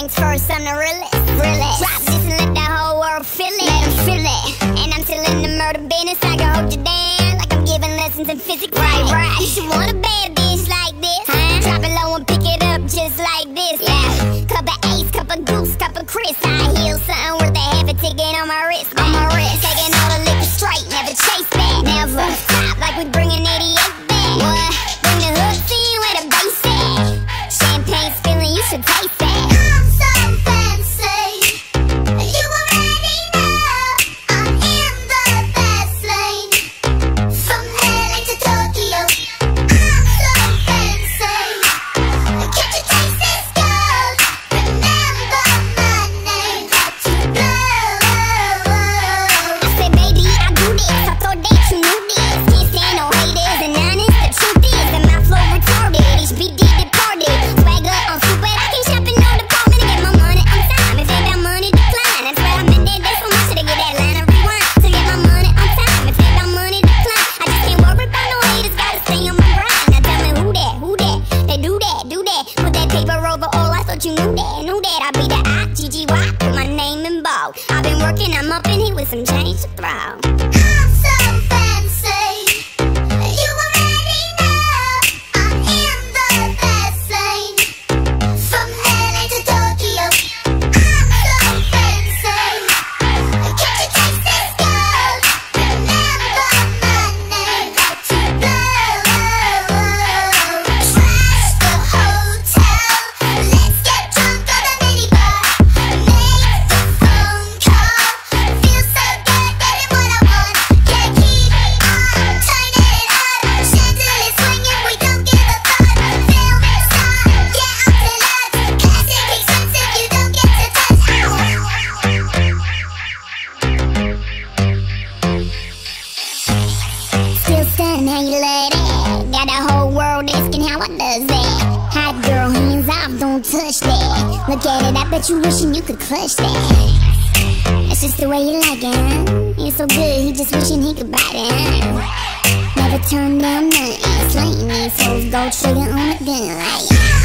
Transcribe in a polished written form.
things first, I'm the realest, realest. Drop this and let the whole world feel it, let them feel it. And I'm still in the murder business, I can hold you down like I'm giving lessons in physics. Right, right. You should want a bad bitch like this, huh? Drop it low and pick it up just like this, yeah. Cup of Ace, cup of Goose, cup of Chris. I heal something worth a half a ticket on my wrist, on my wrist. Taking all the liquor straight, never chase back, never stop like we bringing 88 back. What? Bring the hooks in where the bass at. Champagne spilling, you should taste that. I've been working, I'm up in here with some change to throw. How you love that? Got the whole world asking how I does that. Hot girl, hands off, don't touch that. Look at it, I bet you wishing you could clutch that. That's just the way you like it, huh? It's so good, he just wishing he could bite it, huh? Never turn down nothing. Slaying these hoes, go trigger on the gun like